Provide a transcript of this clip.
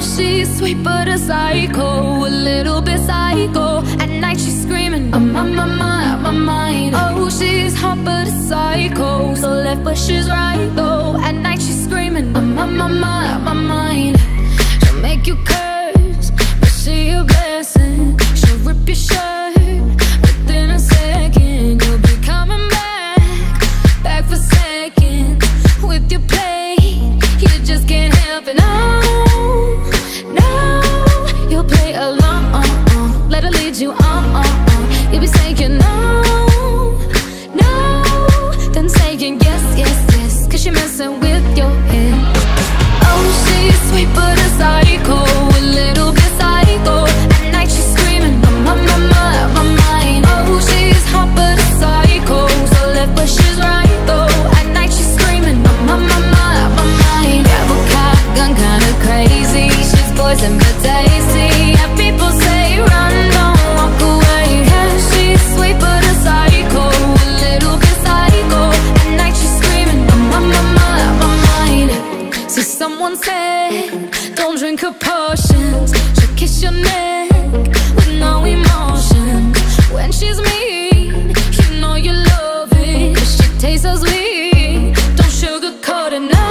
She's sweet but a psycho, a little bit psycho. At night she's screaming, I'm on my mind, on my mind. Oh, she's hot but a psycho, so left but she's right though. At night she's screaming, I'm on my mind, on my mind. She'll make you curse, but she a blessing. She'll rip your shirt within a second. You'll be coming back, back for seconds with your play. You just can't help it. You you'll be saying no, no, then saying yes, yes, yes, cause you're messing with your head. Oh, she's sweet but a psycho, a little bit psycho. At night she's screaming, I'm on my mind, on my mind. Oh, she's hot but a psycho, so left but she's right though. At night she's screaming, I'm on my mind, on my mind. Rebel cop gun kinda crazy, she's poison but tasty. Yeah, people say run, no. Someone said, don't drink her potions. She'll kiss your neck with no emotion. When she's mean, you know you love it, cause she tastes so sweet, don't sugarcoat it.